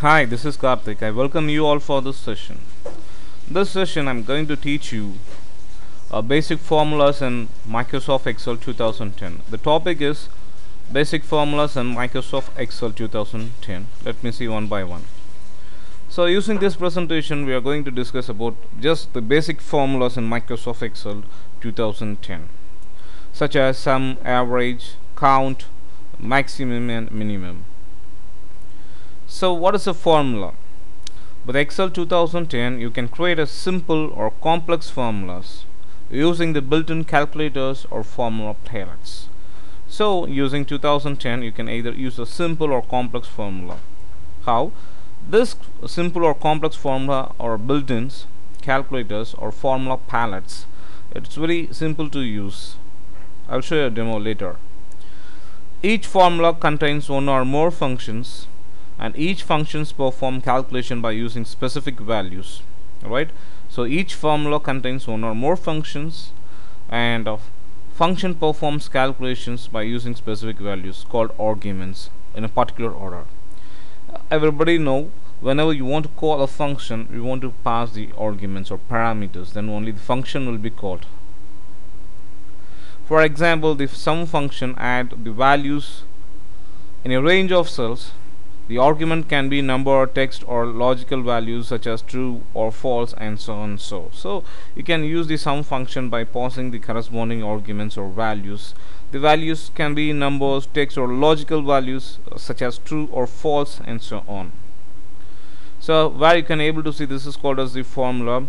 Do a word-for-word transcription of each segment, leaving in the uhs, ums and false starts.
Hi, this is Karthik. I welcome you all for this session. This session I'm going to teach you uh, basic formulas in Microsoft Excel two thousand ten. The topic is basic formulas in Microsoft Excel two thousand ten. Let me see one by one. So using this presentation we are going to discuss about just the basic formulas in Microsoft Excel two thousand ten, such as sum, average, count, maximum and minimum. So what is a formula? With Excel two thousand ten you can create a simple or complex formulas using the built-in calculators or formula playracks. So using two thousand ten you can either use a simple or complex formula. How? This simple or complex formula or built-ins, calculators or formula palettes, it's very simple to use. I'll show you a demo later. Each formula contains one or more functions, and each functions perform calculation by using specific values. Alright, so each formula contains one or more functions, and a function performs calculations by using specific values called arguments in a particular order. Everybody know, whenever you want to call a function, you want to pass the arguments or parameters, then only the function will be called. For example, the sum function add the values in a range of cells. The argument can be number, text or logical values such as true or false and so on. So so you can use the sum function by passing the corresponding arguments or values. The values can be numbers, text or logical values such as true or false and so on. So where you can able to see, this is called as the formula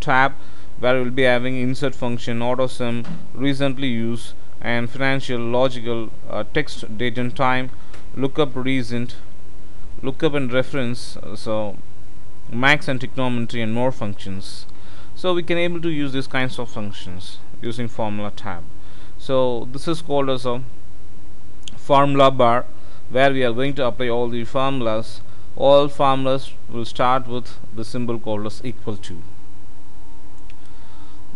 tab, where you will be having insert function, auto sum, recently used and financial, logical, uh, text, date and time, lookup, recent, lookup and reference, uh, so max and trigonometry and more functions. So we can able to use these kinds of functions using formula tab. So this is called as a formula bar, where we are going to apply all the formulas. All formulas will start with the symbol called as equal to.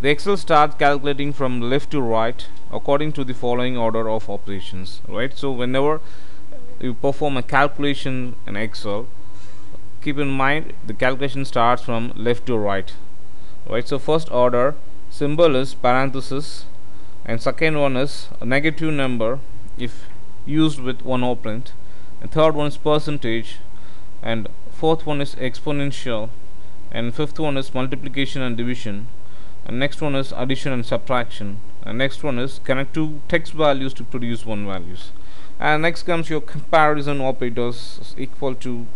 The Excel starts calculating from left to right according to the following order of operations. Right, so whenever you perform a calculation in Excel, keep in mind the calculation starts from left to right. Right, so first order symbol is parenthesis, and second one is a negative number if used with one operand, and third one is percentage, and fourth one is exponential, and fifth one is multiplication and division, and next one is addition and subtraction, and next one is connect two text values to produce one values, and next comes your comparison operators: equal to,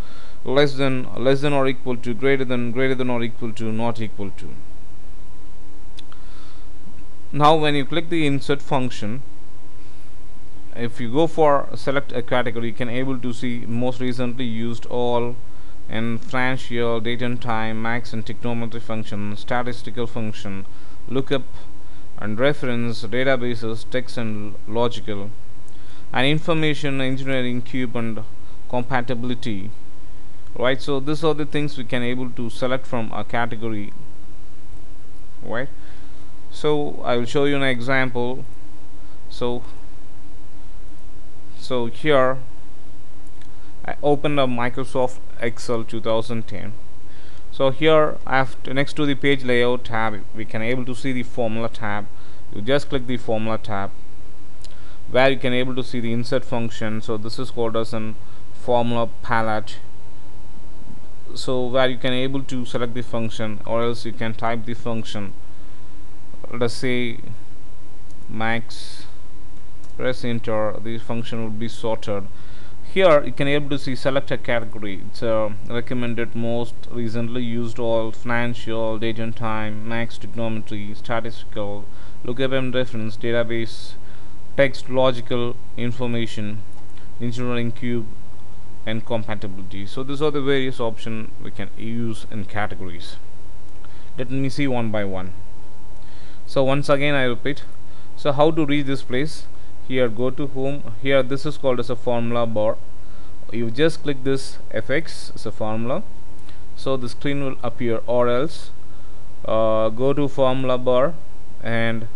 less than, less than or equal to, greater than, greater than or equal to, not equal to. Now when you click the insert function, if you go for select a category, you can able to see most recently used, all and financial, date and time, max and trigonometry function, statistical function, lookup and reference, databases, text and logical, and information engineering, cube and compatibility. Right, so these are the things we can able to select from a category. Right, so I will show you an example. So so here I opened up Microsoft Excel two thousand ten. So here I have to, next to the page layout tab, we can able to see the formula tab. You just click the formula tab, where you can able to see the insert function. So this is called as an formula palette, so where you can able to select the function, or else you can type the function. Let's say max, press enter, the function will be sorted. Here you can able to see select a category. It's a recommended, most recently used, all, financial, date and time, max, trigonometry, statistical, lookup and reference, database, text, logical, information, engineering, cube and compatibility. So these are the various options we can use in categories. Let me see one by one. So once again I repeat, so how to reach this place? Here go to home. Here this is called as a formula bar. You just click this F X as a formula, so the screen will appear, or else uh, go to formula bar and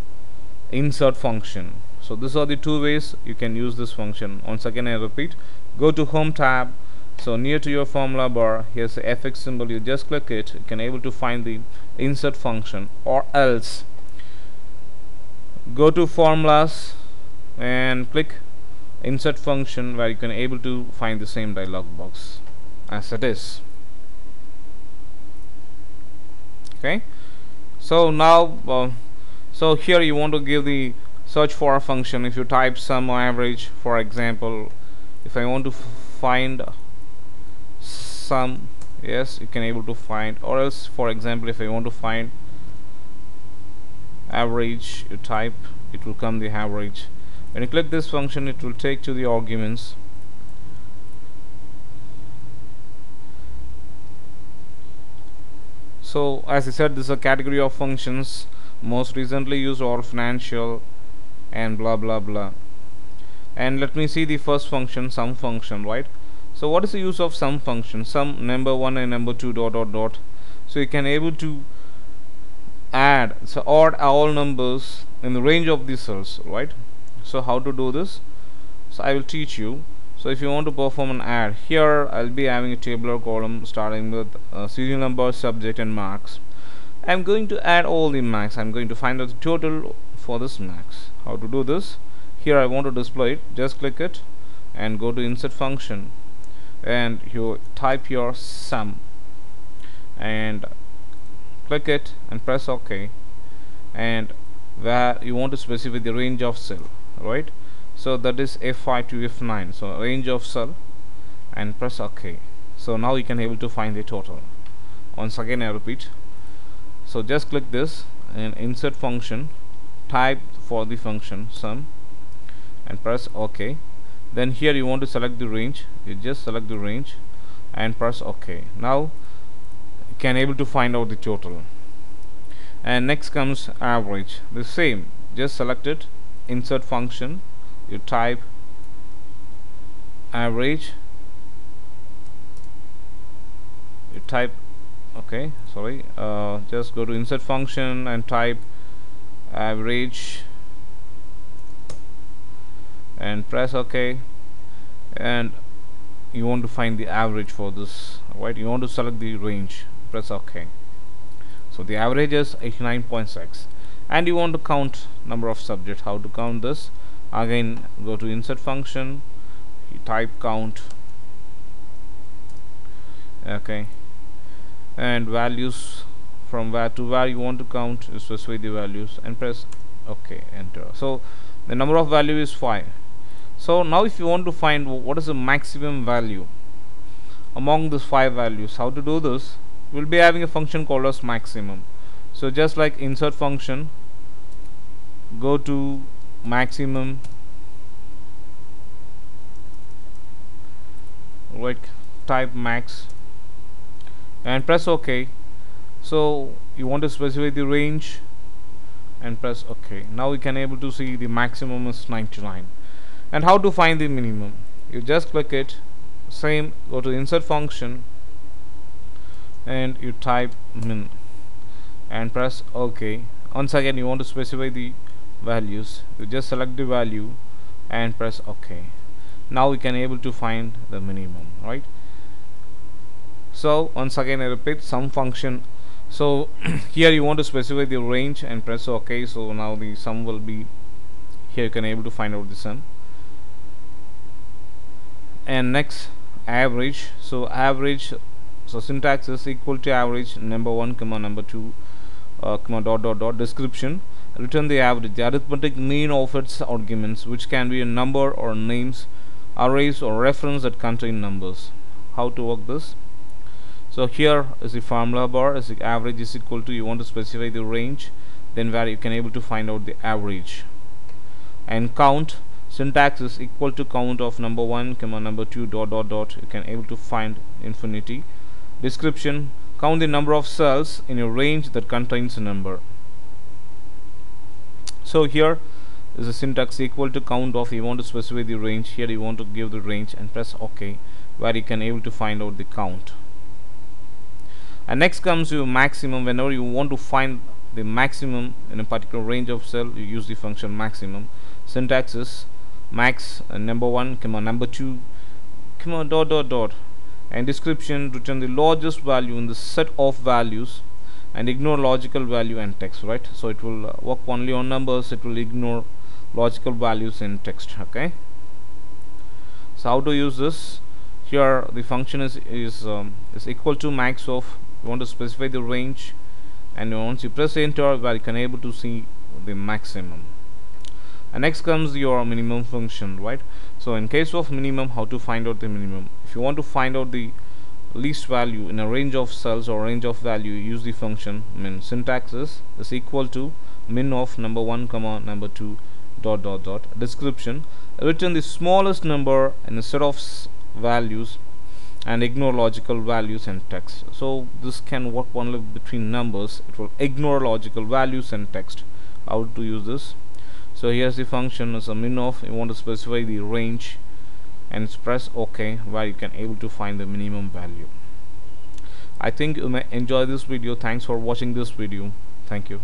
insert function. So these are the two ways you can use this function. Once again I repeat, go to home tab, So near to your formula bar, here's the F X symbol, you just click it, you can able to find the insert function, or else go to formulas and click insert function, where you can able to find the same dialog box as it is. Okay, so now uh, so here you want to give the search for a function. If you type sum or average, for example, if I want to find sum, yes, you can able to find, or else, for example, if I want to find average, you type, it will come the average. When you click this function, it will take to the arguments. So as I said, this is a category of functions, most recently used are financial and blah blah blah. And let me see the first function, sum function, right? So what is the use of sum function? Sum number one and number two dot dot dot. So you can able to add, so odd all numbers in the range of the cells, right? So how to do this? So I will teach you. So if you want to perform an add, here I'll be having a tabular column starting with uh, serial number, subject and max. I'm going to add all the max. I'm going to find out the total for this max. How to do this? Here I want to display it, just click it and go to insert function, and you type your sum and click it and press OK, and where you want to specify the range of cell, right? So that is F five to F nine, so range of cell, and press OK. So now you can able to find the total. Once again I repeat, so just click this and insert function, type for the function sum and press OK. Then here you want to select the range, you just select the range and press OK. Now you can able to find out the total. And next comes average, the same, just select it, insert function, you type average, you type okay sorry uh, just go to insert function and type average and press OK, and you want to find the average for this, right? You want to select the range, press OK. So the average is eighty-nine point six, and you want to count number of subjects. How to count this? Again go to insert function, you type count, okay, and values, from where to where you want to count, you specify the values and press OK, enter. So the number of value is five. So now if you want to find what is the maximum value among these five values, how to do this? We'll be having a function called as maximum. So just like insert function, go to maximum, right, type max and press OK. So you want to specify the range and press OK. Now you can able to see the maximum is ninety-nine. And how to find the minimum? You just click it, same, go to insert function and you type min and press OK. Once again you want to specify the values, you just select the value and press OK. Now we can able to find the minimum, right? So once again I repeat, sum function. So here you want to specify the range and press OK. So now the sum will be here, you can able to find out the sum. And next average. So average, so syntax is equal to average number one comma number two uh, comma dot dot dot, description, return the average, the arithmetic mean of its arguments, which can be a number or names, arrays or reference that contain numbers. How to work this? So here is the formula bar, is the average is equal to, you want to specify the range, then where you can able to find out the average. And count, syntax is equal to count of number one comma number two dot dot dot, you can able to find infinity. Description, count the number of cells in a range that contains a number. So here is a syntax equal to count of, you want to specify the range, here you want to give the range and press OK, where you can able to find out the count. And next comes your maximum. Whenever you want to find the maximum in a particular range of cell, you use the function maximum. Syntax is max uh, number one comma number two comma dot dot dot, and description, return the largest value in the set of values and ignore logical value and text, right? So it will uh, work only on numbers, it will ignore logical values and text. Okay, so how to use this? Here the function is is, um, is equal to max of, you want to specify the range, and once you press enter, where you can able to see the maximum. And next comes your minimum function, right? So in case of minimum, how to find out the minimum? If you want to find out the least value in a range of cells or range of value, use the function min. Syntax is, is equal to min of number one comma number two dot dot dot. Description, return the smallest number in a set of values and ignore logical values and text. So this can work only between numbers, it will ignore logical values and text. How to use this? So here's the function as a min of, you want to specify the range and press OK, where you can able to find the minimum value. I think you may enjoy this video. Thanks for watching this video. Thank you.